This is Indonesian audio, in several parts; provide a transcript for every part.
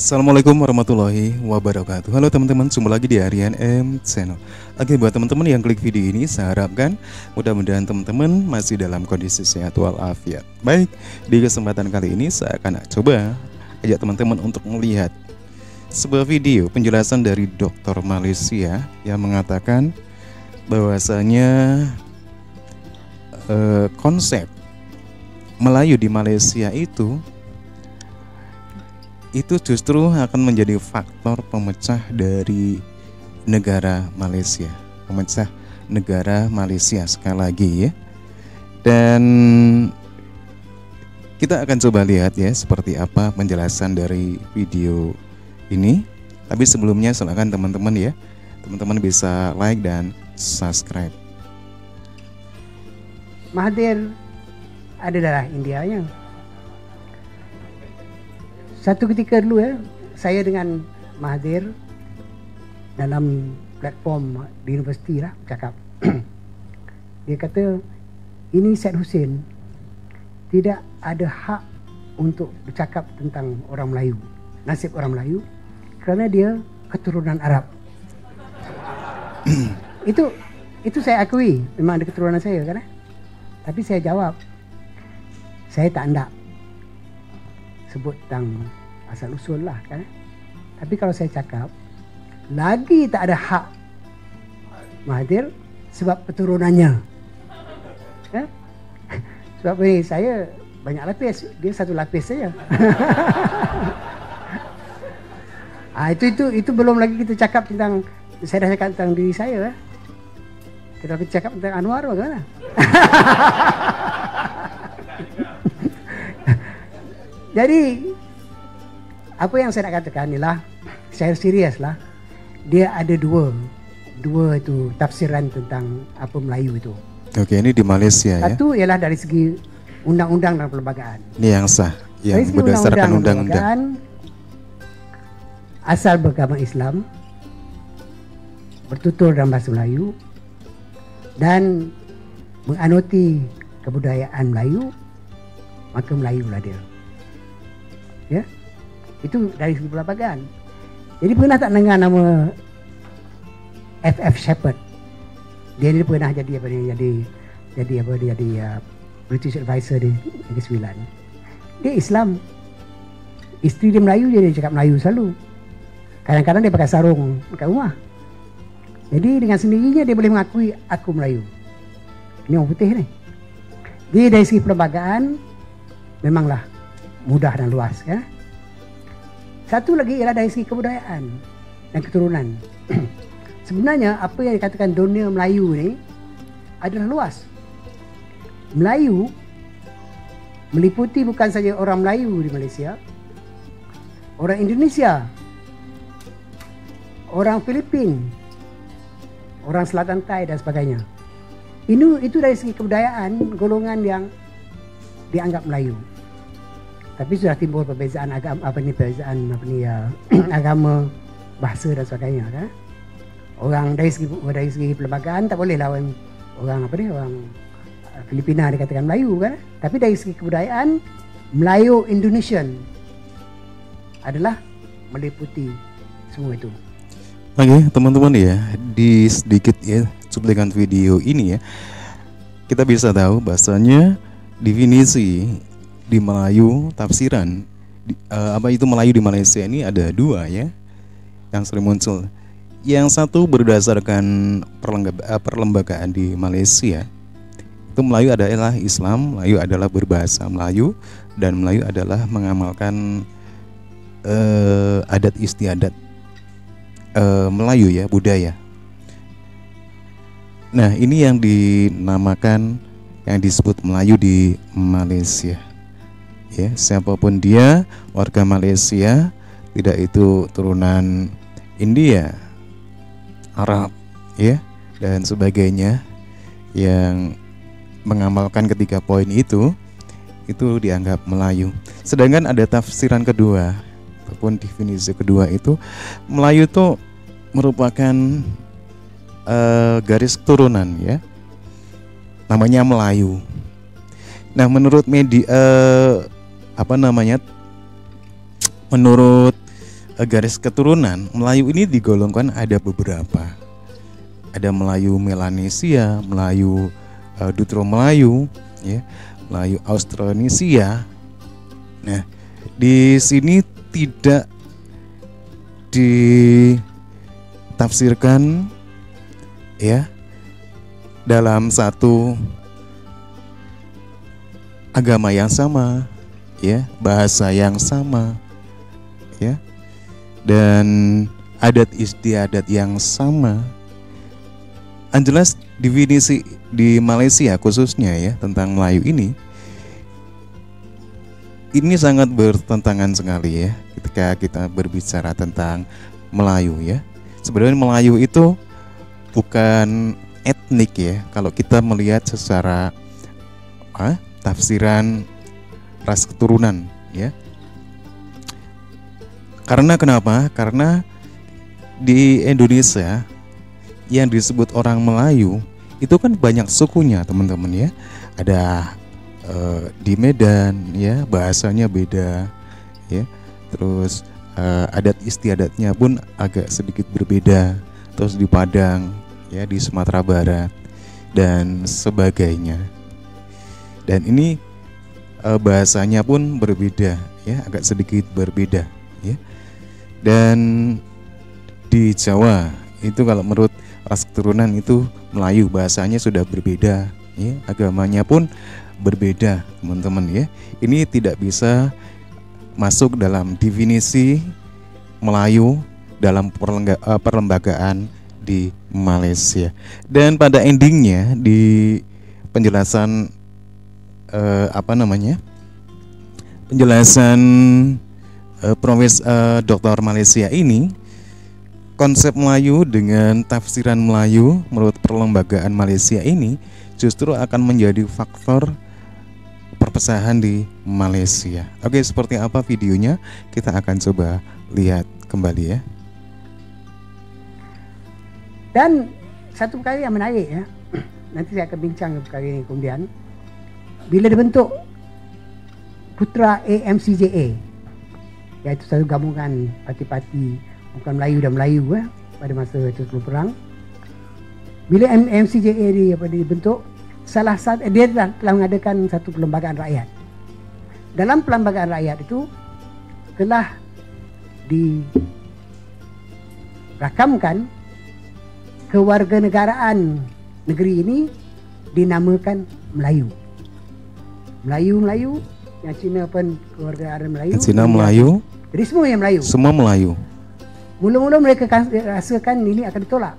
Assalamualaikum warahmatullahi wabarakatuh. Halo teman-teman, jumpa lagi di Aryan M Channel. Oke, buat teman-teman yang klik video ini, saya harapkan mudah-mudahan teman-teman masih dalam kondisi sehat walafiat. Baik, di kesempatan kali ini saya akan coba ajak teman-teman untuk melihat sebuah video penjelasan dari Dr. Malaysia yang mengatakan bahwasanya konsep Melayu di Malaysia itu justru akan menjadi faktor pemecah dari negara Malaysia, pemecah negara Malaysia sekali lagi ya. Dan kita akan coba lihat ya seperti apa penjelasan dari video ini. Tapi sebelumnya silakan teman-teman ya, teman-teman bisa like dan subscribe. Mahathir ada darah India yang satu ketika dulu ya, saya dengan Mahathir dalam platform di universiti lah cakap. Dia kata, ini Syed Husin tidak ada hak untuk bercakap tentang orang Melayu, nasib orang Melayu, kerana dia keturunan Arab. Itu saya akui, memang ada keturunan saya kan? Tapi saya jawab, saya tak hendak sebut tentang asal usul lah kan. Tapi kalau saya cakap lagi tak ada hak Mahathir sebab keturunannya. Eh? Sebab ini saya banyak lapis, dia satu lapis saja. Itu belum lagi kita cakap tentang, saya dah cakap tentang diri saya. Kalau kita cakap tentang Anwar bagaimana? Jadi apa yang saya nak katakan ialah, saya serius lah, dia ada dua itu tafsiran tentang apa Melayu itu. Okey, ini di Malaysia. Satu ya? Ialah dari segi undang-undang dan perlembagaan. Ini yang sah, yang berdasarkan undang-undang. Asal beragama Islam, bertutur dalam bahasa Melayu dan menganuti kebudayaan Melayu, maka Melayulah dia. Ya, itu dari segi perlembagaan. Jadi pernah tak dengar nama FF Shepherd? Dia ni pernah jadi British Advisor di Negeri Sembilan. Dia Islam, isteri dia Melayu, dia cakap Melayu selalu. Kadang-kadang dia pakai sarung dekat rumah. Jadi dengan sendirinya dia boleh mengakui aku Melayu. Ini orang putih ni. Dia dari segi perlembagaan memanglah mudah dan luas ya. Satu lagi ialah dari segi kebudayaan dan keturunan. Sebenarnya apa yang dikatakan dunia Melayu ni adalah luas. Melayu meliputi bukan saja orang Melayu di Malaysia, orang Indonesia, orang Filipin, orang Selatan Thai dan sebagainya. Itu dari segi kebudayaan golongan yang dianggap Melayu. Tapi sudah timbul perbezaan agama, agama, bahasa dan sebagainya kan. Orang dari segi perlembagaan tak boleh lawan orang Filipina dikatakan Melayu kan. Tapi dari segi kebudayaan, Melayu Indonesian adalah meliputi semua itu. Oke, teman-teman ya, di sedikit ya cuplikan video ini ya, kita bisa tahu bahasanya definisi di Melayu, tafsiran apa itu Melayu di Malaysia ini ada dua ya yang sering muncul. Yang satu berdasarkan perlembagaan di Malaysia, itu Melayu adalah Islam, Melayu adalah berbahasa Melayu, dan Melayu adalah mengamalkan adat istiadat Melayu ya, budaya. Nah, ini yang dinamakan, yang disebut Melayu di Malaysia. Ya, siapapun dia warga Malaysia, tidak itu turunan India, Arab ya dan sebagainya, yang mengamalkan ketiga poin itu dianggap Melayu. Sedangkan ada tafsiran kedua ataupun definisi kedua, itu Melayu itu merupakan garis keturunan ya, namanya Melayu. Nah, menurut media menurut garis keturunan Melayu ini digolongkan ada beberapa. Ada Melayu Melanesia, Melayu Dutro Melayu, ya, Melayu Austronesia. Nah, di sini tidak ditafsirkan ya dalam satu agama yang sama, ya, bahasa yang sama, ya, dan adat istiadat yang sama. Jelas definisi di Malaysia khususnya ya tentang Melayu ini sangat bertentangan sekali ya ketika kita berbicara tentang Melayu ya. Sebenarnya Melayu itu bukan etnik ya kalau kita melihat secara tafsiran ras keturunan ya. Karena kenapa? Karena di Indonesia yang disebut orang Melayu itu kan banyak sukunya teman-teman ya. Ada di Medan ya, bahasanya beda ya. Terus adat istiadatnya pun agak sedikit berbeda. Terus di Padang ya, di Sumatera Barat dan sebagainya. Dan ini bahasanya pun berbeda ya, agak sedikit berbeda ya. Dan di Jawa itu kalau menurut ras keturunan itu Melayu, bahasanya sudah berbeda ya, agamanya pun berbeda teman-teman ya. Ini tidak bisa masuk dalam definisi Melayu dalam perlembagaan di Malaysia. Dan pada endingnya di penjelasan penjelasan Profesor Dr. Malaysia ini, konsep Melayu dengan tafsiran Melayu menurut perlembagaan Malaysia ini justru akan menjadi faktor perpecahan di Malaysia. Oke, seperti apa videonya? Kita akan coba lihat kembali ya. Dan satu perkara yang menarik ya, nanti saya akan bincang perkara ini kemudian. Bila dibentuk PUTERA-AMCJA, iaitu satu gabungan parti-parti bukan Melayu dan Melayu pada masa itu sebelum perang. Bila MCJA dibentuk, salah satu dia telah mengadakan satu perlembagaan rakyat. Dalam perlembagaan rakyat itu telah dirakamkan kewarganegaraan negeri ini dinamakan Melayu. Melayu-Melayu, yang Cina pun kewarganegaraan Melayu. Cina Melayu. Jadi semua yang Melayu. Semua Melayu. Mula-mula mereka rasakan ini akan ditolak.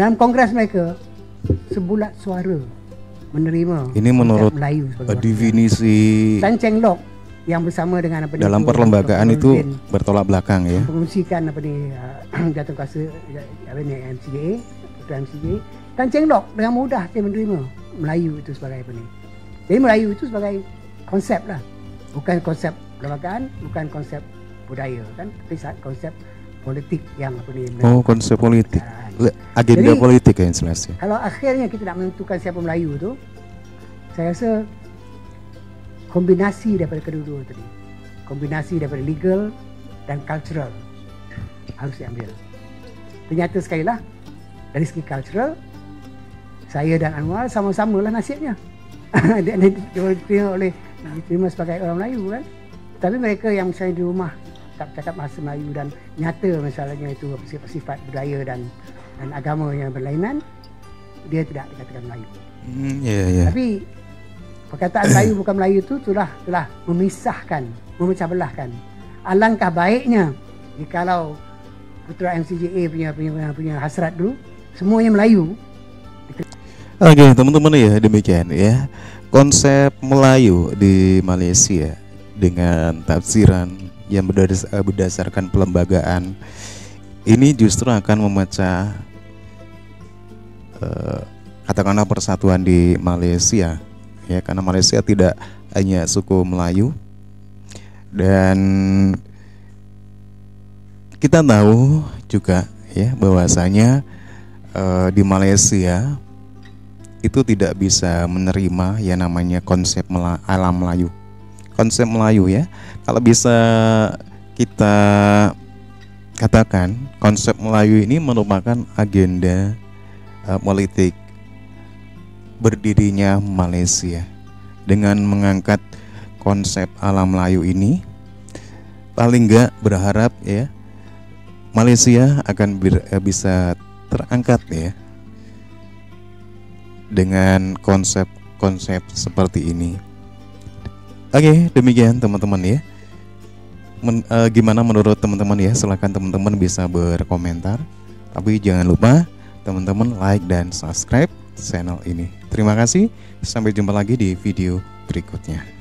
Dalam kongres mereka, sebulat suara menerima. Ini menurut definisi Tan Cheng Lock yang bersama dengan dalam perlembagaan itu bertolak belakang ya. Mengungsikan Datuk Kasir MCJA. Tan Cheng Lock dengan mudah dia menerima Melayu itu sebagai apa ni. Jadi Melayu itu sebagai konsep lah, bukan konsep perlembagaan, bukan konsep budaya kan, tapi konsep politik yang apa ni? Oh, konsep politik, agenda jadi, politik yang jelas. Kalau akhirnya kita nak menentukan siapa Melayu tu, saya rasa kombinasi daripada kedua-dua tadi, kombinasi daripada legal dan cultural harus diambil. Ternyata sekali lah dari segi cultural, saya dan Anwar sama-sama lah nasibnya. Diterima sebagai orang Melayu kan, tapi mereka yang misalnya di rumah tak cakap bahasa Melayu dan nyata misalnya itu sifat budaya dan agama yang berlainan, dia tidak dikatakan Melayu. Tapi perkataan Melayu bukan Melayu itu telah memisahkan, memecah belahkan. Alangkah baiknya jikalau PUTERA-AMCJA punya hasrat dulu semuanya Melayu. Oke, teman-teman ya, demikian ya konsep Melayu di Malaysia dengan tafsiran yang berdasarkan pelembagaan ini justru akan memecah katakanlah persatuan di Malaysia ya, karena Malaysia tidak hanya suku Melayu dan kita tahu juga ya bahwasanya di Malaysia itu tidak bisa menerima yang namanya konsep alam Melayu. Konsep Melayu ya, kalau bisa kita katakan konsep Melayu ini merupakan agenda politik berdirinya Malaysia. Dengan mengangkat konsep alam Melayu ini, paling enggak berharap ya Malaysia akan bisa terangkat ya dengan konsep seperti ini. Oke, demikian teman-teman ya. Gimana menurut teman-teman ya? Silahkan teman-teman bisa berkomentar. Tapi jangan lupa teman-teman like dan subscribe channel ini. Terima kasih. Sampai jumpa lagi di video berikutnya.